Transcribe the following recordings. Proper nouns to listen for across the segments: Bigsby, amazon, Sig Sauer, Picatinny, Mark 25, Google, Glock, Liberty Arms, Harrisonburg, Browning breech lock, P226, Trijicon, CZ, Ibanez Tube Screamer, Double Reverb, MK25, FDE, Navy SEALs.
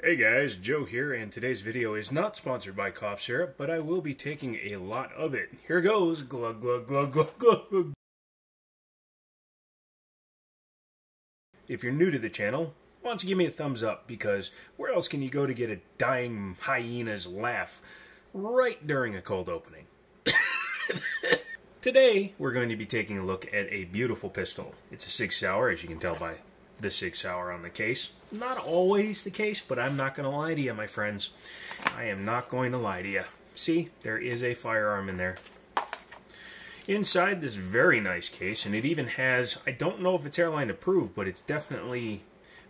Hey guys, Joe here, and today's video is not sponsored by cough syrup, but I will be taking a lot of it. Here goes. Glug glug glug glug glug. If you're new to the channel, why don't you give me a thumbs up, because where else can you go to get a dying hyena's laugh right during a cold opening? Today we're going to be taking a look at a beautiful pistol. It's a Sig Sauer, as you can tell by the Sig Sauer on the case. Not always the case, but I'm not going to lie to you, my friends. I am not going to lie to you. See, there is a firearm in there. Inside this very nice case, and it even has, I don't know if it's airline approved, but it's definitely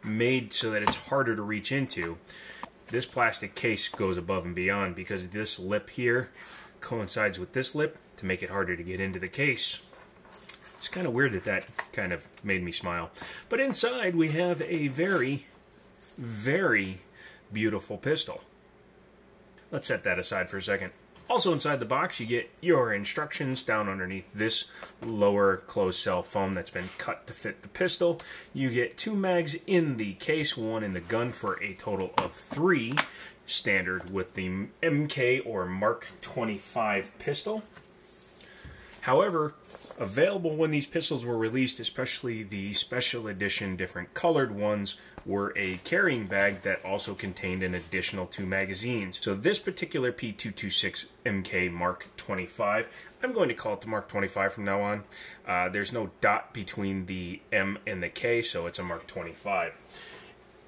made so that it's harder to reach into. This plastic case goes above and beyond because this lip here coincides with this lip to make it harder to get into the case. It's kind of weird that that kind of made me smile. But inside we have a very, very beautiful pistol. Let's set that aside for a second. Also inside the box you get your instructions down underneath this lower closed cell foam that's been cut to fit the pistol. You get two mags in the case, one in the gun, for a total of three, standard with the MK or Mark 25 pistol. However, available when these pistols were released, especially the special edition different colored ones, were a carrying bag that also contained an additional two magazines. So this particular P226 MK Mark 25, I'm going to call it the Mark 25 from now on. There's no dot between the M and the K, so it's a Mark 25.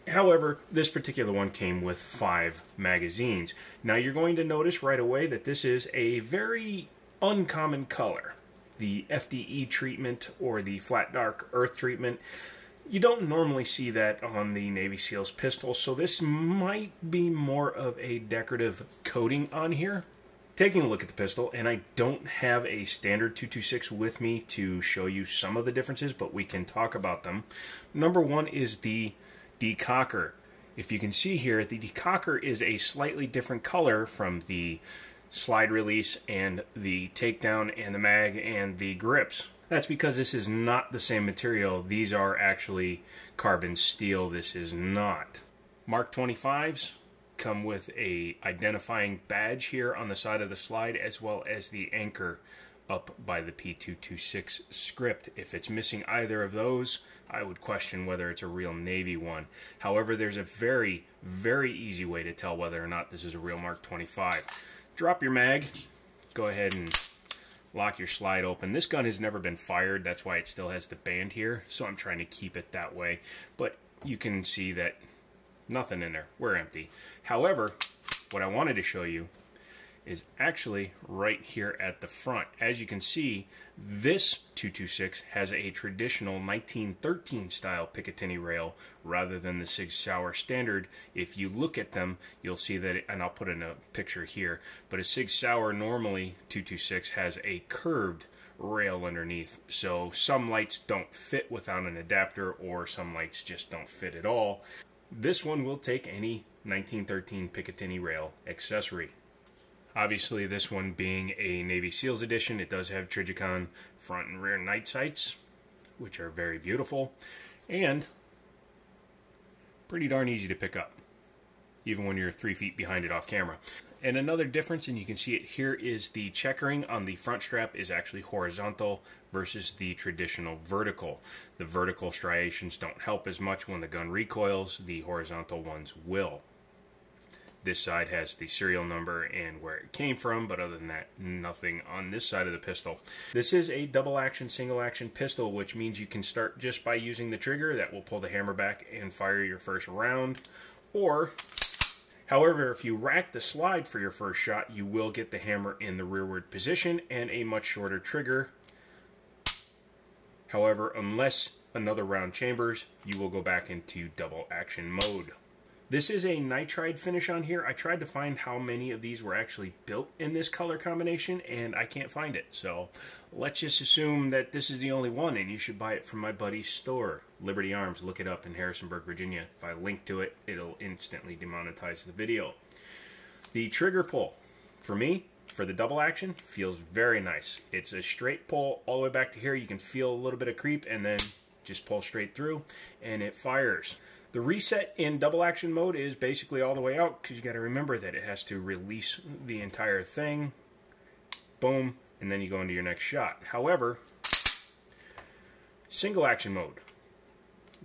However, this particular one came with five magazines. Now you're going to notice right away that this is a very uncommon color. The FDE treatment or the flat dark earth treatment, you don't normally see that on the Navy SEALs pistol, so this might be more of a decorative coating on here. Taking a look at the pistol, and I don't have a standard 226 with me to show you some of the differences, but we can talk about them. Number one is the decocker. If you can see here, the decocker is a slightly different color from the slide release and the takedown and the mag and the grips. That's because this is not the same material. These are actually carbon steel. This is not. Mark 25s come with a identifying badge here on the side of the slide, as well as the anchor up by the P226 script. If it's missing either of those, I would question whether it's a real Navy one. However, there's a very, very easy way to tell whether or not this is a real Mark 25. Drop your mag, go ahead and lock your slide open. This gun has never been fired, that's why it still has the band here, so I'm trying to keep it that way. But you can see that nothing in there, we're empty. However, what I wanted to show you is actually right here at the front. As you can see, this 226 has a traditional 1913 style Picatinny rail rather than the Sig Sauer standard. If you look at them, you'll see that, and I'll put in a picture here, but a Sig Sauer normally 226 has a curved rail underneath. So some lights don't fit without an adapter, or some lights just don't fit at all. This one will take any 1913 Picatinny rail accessory. Obviously, this one being a Navy SEALs edition, it does have Trijicon front and rear night sights, which are very beautiful and pretty darn easy to pick up, even when you're 3 feet behind it off camera. And another difference, and you can see it here, is the checkering on the front strap is actually horizontal versus the traditional vertical. The vertical striations don't help as much when the gun recoils, the horizontal ones will. This side has the serial number and where it came from, but other than that, nothing on this side of the pistol. This is a double action, single action pistol, which means you can start just by using the trigger. That will pull the hammer back and fire your first round. Or, however, if you rack the slide for your first shot, you will get the hammer in the rearward position and a much shorter trigger. However, unless another round chambers, you will go back into double action mode. This is a nitride finish on here. I tried to find how many of these were actually built in this color combination, and I can't find it. So let's just assume that this is the only one, and you should buy it from my buddy's store, Liberty Arms. Look it up in Harrisonburg, Virginia. If I link to it, it'll instantly demonetize the video. The trigger pull, for me, for the double action, feels very nice. It's a straight pull all the way back to here. You can feel a little bit of creep, and then just pull straight through, and it fires. The reset in double action mode is basically all the way out, because you got to remember that it has to release the entire thing. Boom, and then you go into your next shot. However, single action mode,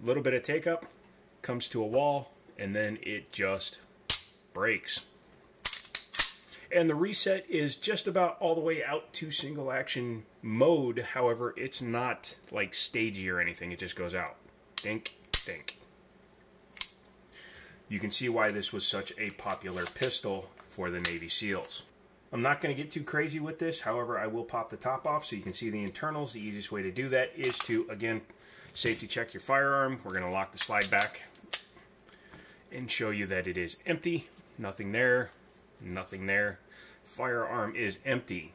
a little bit of take up, comes to a wall, and then it just breaks. And the reset is just about all the way out to single action mode. However, it's not like stagey or anything. It just goes out. Dink, dink. You can see why this was such a popular pistol for the Navy SEALs. I'm not going to get too crazy with this. However, I will pop the top off so you can see the internals. The easiest way to do that is to, again, safety check your firearm. We're going to lock the slide back and show you that it is empty. Nothing there. Nothing there. Firearm is empty.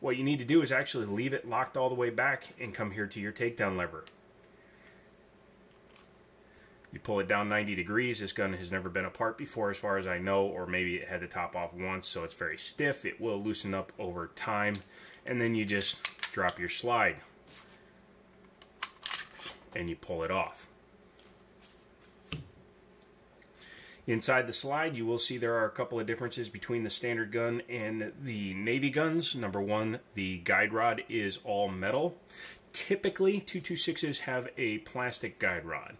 What you need to do is actually leave it locked all the way back and come here to your takedown lever. You pull it down 90 degrees. This gun has never been apart before as far as I know, or maybe it had to top off once, so it's very stiff. It will loosen up over time, and then you just drop your slide and you pull it off. Inside the slide, you will see there are a couple of differences between the standard gun and the Navy guns. Number one, the guide rod is all metal. Typically, 226s have a plastic guide rod.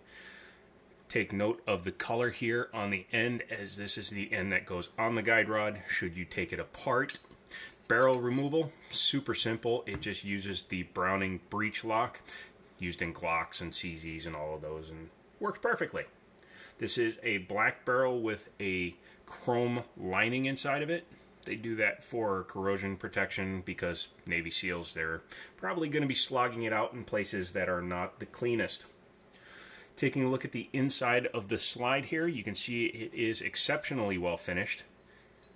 Take note of the color here on the end, as this is the end that goes on the guide rod should you take it apart. Barrel removal, super simple. It just uses the Browning breech lock used in Glocks and CZs and all of those, and works perfectly. This is a black barrel with a chrome lining inside of it. They do that for corrosion protection because Navy SEALs, they're probably going to be slogging it out in places that are not the cleanest. Taking a look at the inside of the slide here, you can see it is exceptionally well finished.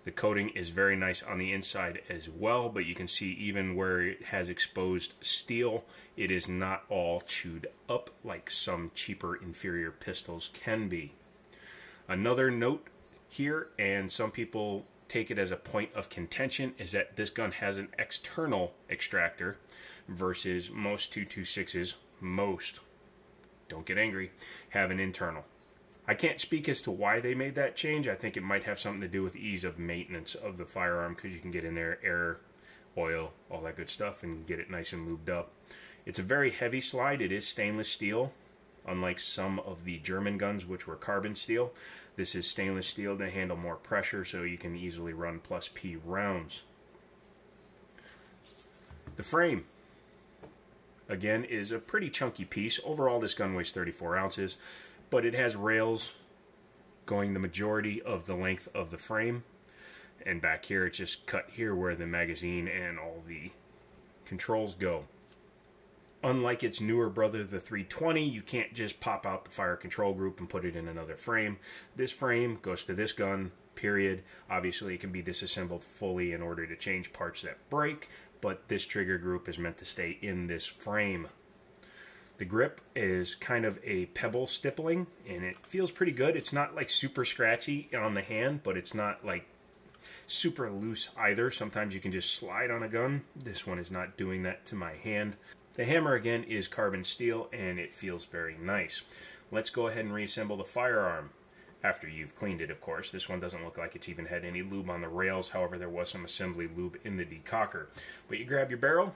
The coating is very nice on the inside as well, but you can see even where it has exposed steel, it is not all chewed up like some cheaper inferior pistols can be. Another note here, and some people take it as a point of contention, is that this gun has an external extractor versus most 226s, most, don't get angry, have an internal. I can't speak as to why they made that change. I think it might have something to do with ease of maintenance of the firearm, because you can get in there, air, oil, all that good stuff, and get it nice and lubed up. It's a very heavy slide. It is stainless steel, unlike some of the German guns, which were carbon steel. This is stainless steel to handle more pressure, so you can easily run plus P rounds. The frame, again, is a pretty chunky piece. Overall, this gun weighs 34 ounces. But it has rails going the majority of the length of the frame. And back here, it's just cut here where the magazine and all the controls go. Unlike its newer brother, the 320, you can't just pop out the fire control group and put it in another frame. This frame goes to this gun, period. Obviously, it can be disassembled fully in order to change parts that break, but this trigger group is meant to stay in this frame. The grip is kind of a pebble stippling, and it feels pretty good. It's not like super scratchy on the hand, but it's not like super loose either. Sometimes you can just slide on a gun. This one is not doing that to my hand. The hammer, again, is carbon steel, and it feels very nice. Let's go ahead and reassemble the firearm after you've cleaned it, of course. This one doesn't look like it's even had any lube on the rails. However, there was some assembly lube in the decocker. But you grab your barrel,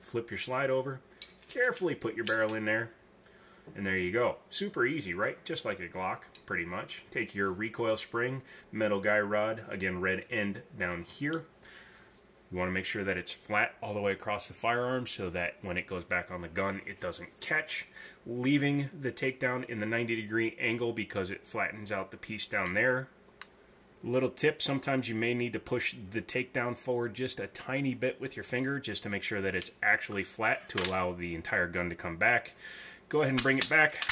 flip your slide over, carefully put your barrel in there, and there you go. Super easy, right? Just like a Glock, pretty much. Take your recoil spring, metal guy rod, again, red end down here. You want to make sure that it's flat all the way across the firearm so that when it goes back on the gun, it doesn't catch, leaving the takedown in the 90-degree angle because it flattens out the piece down there. Little tip, sometimes you may need to push the takedown forward just a tiny bit with your finger just to make sure that it's actually flat to allow the entire gun to come back. Go ahead and bring it back.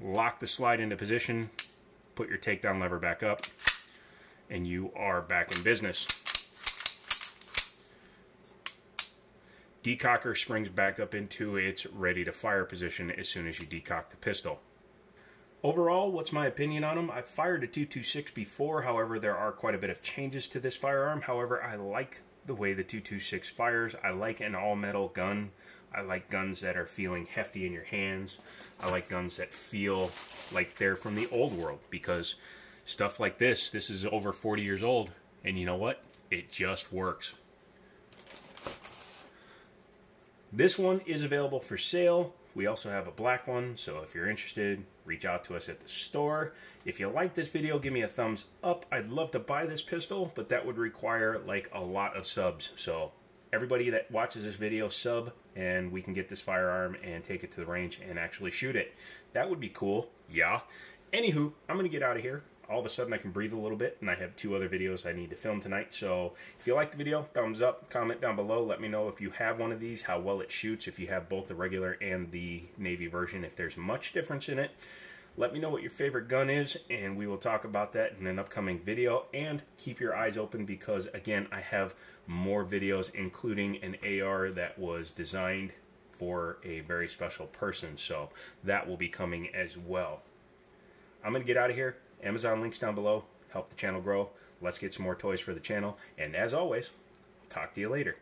Lock the slide into position. Put your takedown lever back up. And you are back in business. Decocker springs back up into its ready-to-fire position as soon as you decock the pistol. Overall, what's my opinion on them? I've fired a 226 before, however, there are quite a bit of changes to this firearm. However, I like the way the 226 fires. I like an all-metal gun. I like guns that are feeling hefty in your hands. I like guns that feel like they're from the old world, because stuff like this, this is over 40 years old, and you know what? It just works. This one is available for sale. We also have a black one, so if you're interested, reach out to us at the store. If you like this video, give me a thumbs up. I'd love to buy this pistol, but that would require like a lot of subs. So everybody that watches this video, sub, and we can get this firearm and take it to the range and actually shoot it. That would be cool, yeah. Anywho, I'm gonna get out of here. All of a sudden I can breathe a little bit, and I have 2 other videos I need to film tonight. So if you liked the video, thumbs up, comment down below. Let me know if you have one of these, how well it shoots, if you have both the regular and the Navy version, if there's much difference in it. Let me know what your favorite gun is, and we will talk about that in an upcoming video. And keep your eyes open, because again, I have more videos, including an AR that was designed for a very special person. So that will be coming as well. I'm gonna get out of here. Amazon links down below. Help the channel grow. Let's get some more toys for the channel. And as always, I'll talk to you later.